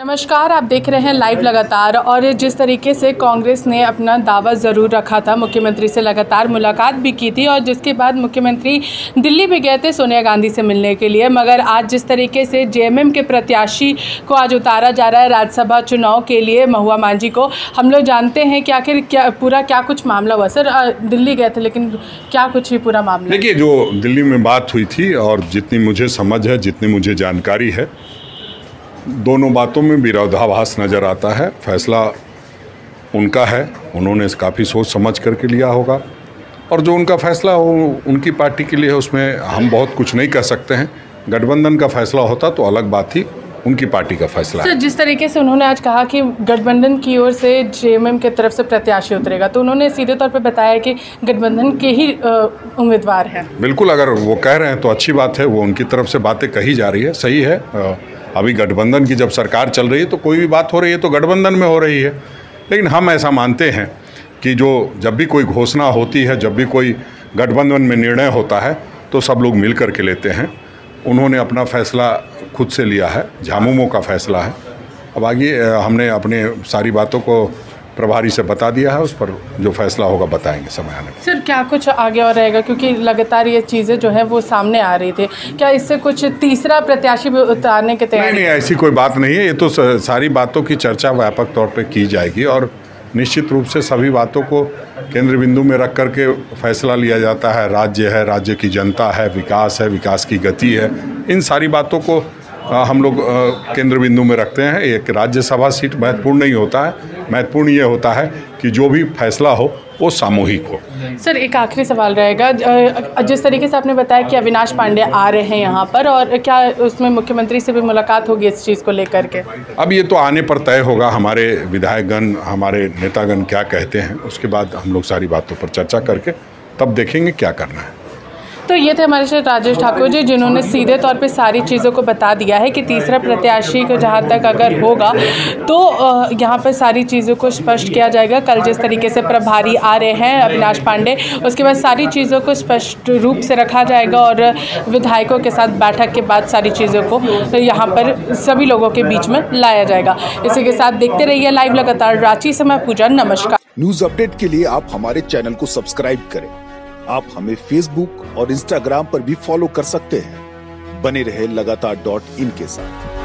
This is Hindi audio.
नमस्कार, आप देख रहे हैं लाइव लगातार। और जिस तरीके से कांग्रेस ने अपना दावा ज़रूर रखा था, मुख्यमंत्री से लगातार मुलाकात भी की थी और जिसके बाद मुख्यमंत्री दिल्ली भी गए थे सोनिया गांधी से मिलने के लिए, मगर आज जिस तरीके से जेएमएम के प्रत्याशी को आज उतारा जा रहा है राज्यसभा चुनाव के लिए महुआ मांझी को, हम लोग जानते हैं कि आखिर क्या कुछ मामला हुआ। सर, दिल्ली गए थे लेकिन क्या कुछ ही पूरा मामला? देखिए, जो दिल्ली में बात हुई थी और जितनी मुझे समझ है, जितनी मुझे जानकारी है, दोनों बातों में विरोधाभास नज़र आता है। फैसला उनका है, उन्होंने काफ़ी सोच समझ करके लिया होगा और जो उनका फैसला हो उनकी पार्टी के लिए है, उसमें हम बहुत कुछ नहीं कह सकते हैं। गठबंधन का फैसला होता तो अलग बात थी, उनकी पार्टी का फैसला है। जिस तरीके से उन्होंने आज कहा कि गठबंधन की ओर से जेएमएम के तरफ से प्रत्याशी उतरेगा, तो उन्होंने सीधे तौर पर बताया कि गठबंधन के ही उम्मीदवार हैं। बिल्कुल, अगर वो कह रहे हैं तो अच्छी बात है, वो उनकी तरफ से बातें कही जा रही है, सही है। अभी गठबंधन की जब सरकार चल रही है तो कोई भी बात हो रही है तो गठबंधन में हो रही है, लेकिन हम ऐसा मानते हैं कि जो जब भी कोई घोषणा होती है, जब भी कोई गठबंधन में निर्णय होता है तो सब लोग मिल कर के लेते हैं। उन्होंने अपना फैसला खुद से लिया है, झामुमो का फैसला है। अब आगे हमने अपने सारी बातों को प्रभारी से बता दिया है, उस पर जो फैसला होगा बताएंगे समय आने पर। सर, क्या कुछ आगे और रहेगा, क्योंकि लगातार ये चीज़ें जो है वो सामने आ रही थी, क्या इससे कुछ तीसरा प्रत्याशी भी उतारने के तैयारी? नहीं, ऐसी कोई बात नहीं है। ये तो सारी बातों की चर्चा व्यापक तौर पे की जाएगी और निश्चित रूप से सभी बातों को केंद्र बिंदु में रख कर के फैसला लिया जाता है। राज्य है, राज्य की जनता है, विकास की गति है, इन सारी बातों को हम लोग केंद्र बिंदु में रखते हैं। एक राज्यसभा सीट महत्वपूर्ण नहीं होता है, महत्वपूर्ण ये होता है कि जो भी फैसला हो वो सामूहिक हो। सर, एक आखिरी सवाल रहेगा, जिस तरीके से आपने बताया कि अविनाश पांडे आ रहे हैं यहाँ पर, और क्या उसमें मुख्यमंत्री से भी मुलाकात होगी इस चीज़ को लेकर के? अब ये तो आने पर तय होगा, हमारे विधायकगण, हमारे नेतागण क्या कहते हैं, उसके बाद हम लोग सारी बातों पर चर्चा करके तब देखेंगे क्या करना है। तो ये थे हमारे साथ राजेश ठाकुर जी, जिन्होंने सीधे तौर पे सारी चीज़ों को बता दिया है कि तीसरा प्रत्याशी को जहाँ तक अगर होगा तो यहाँ पर सारी चीज़ों को स्पष्ट किया जाएगा। कल जिस तरीके से प्रभारी आ रहे हैं अविनाश पांडे, उसके बाद सारी चीज़ों को स्पष्ट रूप से रखा जाएगा और विधायकों के साथ बैठक के बाद सारी चीज़ों को यहाँ पर सभी लोगों के बीच में लाया जाएगा। इसी के साथ देखते रहिए लाइव लगातार। रांची से मैं पूजा, नमस्कार। न्यूज़ अपडेट के लिए आप हमारे चैनल को सब्सक्राइब करें। आप हमें फेसबुक और इंस्टाग्राम पर भी फॉलो कर सकते हैं। बने रहे लगातार.in के साथ।